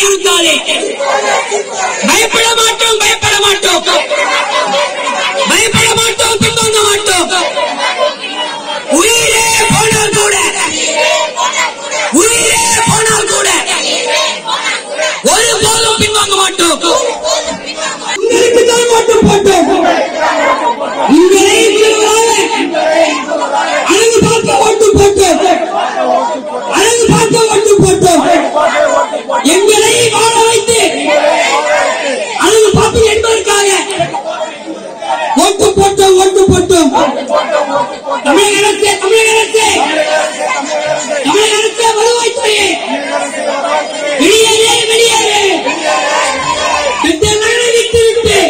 చూడాలి భయపడమాటో భయపడమాటో తుందోనమాటో ఉయిరే పోనాల్ కూడా ఉయిరే పోనాల్ కూడా ఒరు పోలు పింగంగమాటో ఇంగేటిదాల్ మాటో పోటో ఇంగేయ్ తివాలే అలగు పాట వట్టు పోటో అలగు పాట వట్టు పోటో எங்களை வாழ வைத்து அழகு பார்த்து என்பதற்காக ஓட்டு போட்டோம் தமிழக அரசே வருவாய்த்துறையே வெளியேறு விட்டு உடனடியாக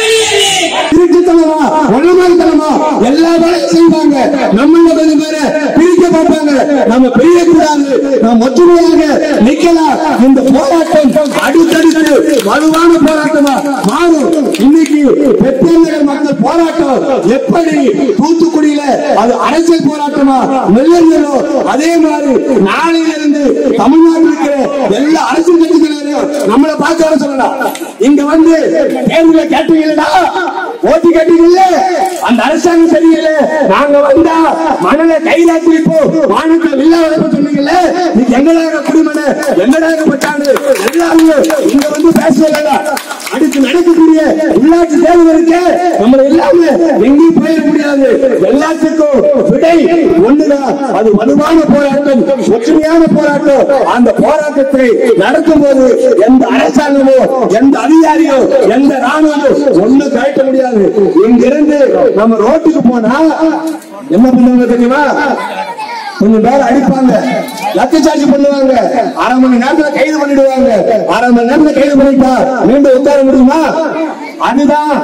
வெளியேறு திருட்டுத்தனமா ஒழுமைத்தனமா எல்லா வேலையும் செய்வாங்க நம்மள கொஞ்சம் பேர நம்ம பெரிய கூடாது நாம் ஒற்றுமையாக நிக்கலாம். இந்த போராட்டம் அடுத்தடுத்து வலுவான போராட்டமா மாறும். இன்னைக்கு பெற்றநகர் மக்கள் போராட்டம் எப்படி தூத்துக்குடியில அது அரசியல் போராட்டமா நிலவியோ அதே மாதிரி நாளையிலிருந்து தமிழ்நாட்டில் இருக்கிற எல்லா அரசியல் கட்சிகளையும் நம்மளை பார்க்க வர சொல்லலாம். இங்க வந்து தேர்தல கேட்டீங்களா ஓட்டு கேட்டீங்கல்ல அந்த அரசாங்கம் சரியில்லை நாங்க வந்தா மணலை கையில திருப்போம் வானத்தில் இல்லாத சொன்னீங்கல்ல நீங்க எங்கடாக குடிமனை எங்கடாக பட்டாடு எல்லாரும் இங்க வந்து பேசலாம். அடுத்து நடக்கக்கூடிய உள்ளாட்சி தேர்தலுக்கு நம்ம எல்லாமே எங்கேயும் போயிட முடியாது. எல்லாத்துக்கும் விடை ஒண்ணுதான், அது வலுவான போராட்டம், ஒற்றுமையான போராட்டம். அந்த போராட்டத்தை நடக்கும் போது எந்த அரசாங்கமோ எந்த அதிகாரியோ எந்த ராணுவமோ ஒண்ணு கட்ட முடியாது. இங்கிருந்து நம்ம ரோட்டுக்கு போனா என்ன பண்ணுவாங்க தெரியுமா? கொஞ்சம் பேர் அடிப்பாங்க, லத்திச்சார்ஜ் பண்ணுவாங்க, அரை மணி நேரத்துல கைது பண்ணிடுவாங்க. அரை மணி நேரத்துல கைது பண்ணிட்டா மீண்டும் உட்கார முடியுமா? அதுதான்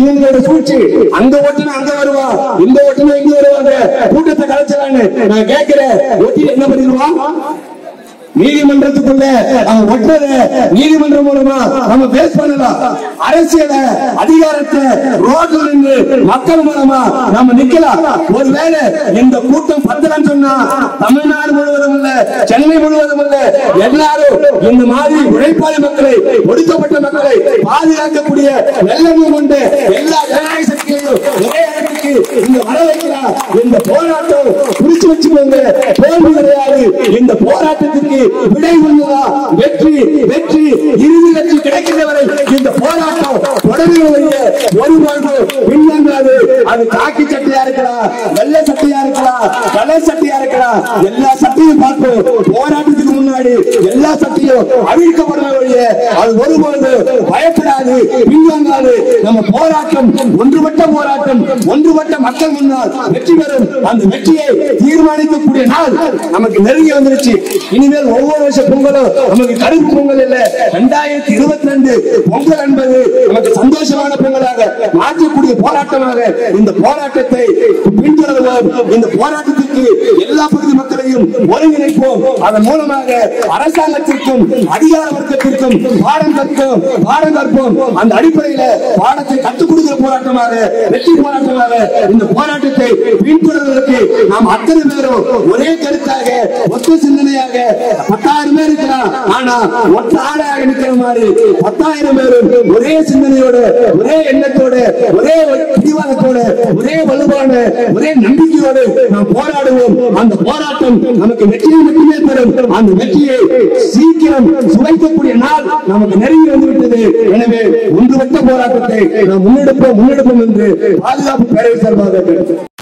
இவங்களோட சூழ்ச்சி. அங்க ஓட்டுனா அங்க வருவான், இந்த ஓட்டுனா இங்க வருவாங்க, கூட்டத்தை கலைச்சலான்னு. நான் கேட்கிறேன், ஒட்டிட்டு என்ன பண்ணிடுவான்? நீதிமன்றத்துக்குள்ள அவன் ஒட்டுறத நீதிமன்றம் மூலமா நம்ம பேஸ் பண்ணலாம். அரசியலை அதிகாரத்தை ரோட்ல நின்று மக்கள் மூலமா நம்ம நிக்கலாம். ஒருவேளை இந்த கூட்டம் பத்தலன்னு சொன்னா தமிழ்நாடு முழுவதும் இல்ல, சென்னை முழுவதும் இல்ல, எல்லாரும் இந்த மாதிரி உழைப்பாளி மக்களை, ஒடுக்கப்பட்ட மக்களை பாதுகாக்கக்கூடிய வெள்ளமும் கொண்டு எல்லா ஜனநாயக சக்திகளையும் ஒரே இடத்துக்கு இங்க வர வைக்கலாம். இந்த போராட்டம் குறிச்சு வச்சுக்கோங்க, தோல்வி கிடையாது. இந்த போராட்டத்திற்கு விடை உள்ளதா? வெற்றி வெற்றி இறுதி வெற்றி கிடைக்கின்றவரை இந்த போராட்டம் தொடர்புடைய ஒருபாடு பின்வாங்காது. அது காக்கி சட்டையா இருக்கலாம், வெள்ளை சட்டையா இருக்கலாம், கலர் சட்டையா இருக்கலாம், எல்லா சட்டையும் பார்ப்போம். போராட்டத்துக்கு முன்னாடி எல்லா சட்டையும் அழிக்கப்படக்கூடிய அது ஒருபாடு பயப்படாது, பின்வாங்காது. நம்ம போராட்டம் ஒன்றுபட்ட போராட்டம், ஒன்றுபட்ட மக்கள் முன்னால் வெற்றி பெறும். அந்த வெற்றியை தீர்மானிக்கக்கூடிய நாள் நமக்கு நெருங்கி வந்துருச்சு. இனிமேல் ஒவ்வொரு வருஷ பொங்கலும் நமக்கு கருப்பு பொங்கல் இல்ல, 2022 பொங்கல் என்பது நமக்கு சந்தோஷமான பொங்கலாக மாற்றக்கூடிய போராட்டமாக இந்த போராட்டத்தை பின்தொடர்வோம். இந்த போராட்டத்திற்கு எல்லா பகுதி மக்களையும் ஒருங்கிணைப்போம். அதன் மூலமாக அரசாங்கத்திற்கும் அதிகார வர்க்கத்திற்கும் பாடம் கற்போம். அந்த அடிப்படையில பாடத்தை கற்றுக் கொடுக்கிற போராட்டமாக, வெற்றி போராட்டமாக இந்த போராட்டத்தை பின்தொடர்வதற்கு நாம் அத்தனை பேரும் ஒரே கருத்தாக, ஒத்த சிந்தனையாக 10,000 பேர் இருக்கிறான். ஆனா ஒற்ற ஆளாக நிற்கிற மாதிரி 10,000 பேரும் ஒரே சிந்தனையோடு, ஒரே எண்ணத்தோடு, ஒரே பிடிவாதத்தோடு, ஒரே வலுவான ஒரே நம்பிக்கையோடு நாம் போராடுவோம். அந்த போராட்டம் நமக்கு வெற்றியை மட்டுமே தரும். அந்த வெற்றியை சீக்கிரம் சுவைக்கக்கூடிய நாள் நமக்கு நெருங்கி வந்துவிட்டது. எனவே ஒன்றுபட்ட போராட்டத்தை நாம் முன்னெடுப்போம் என்று பாதுகாப்பு பேரவை சார்பாக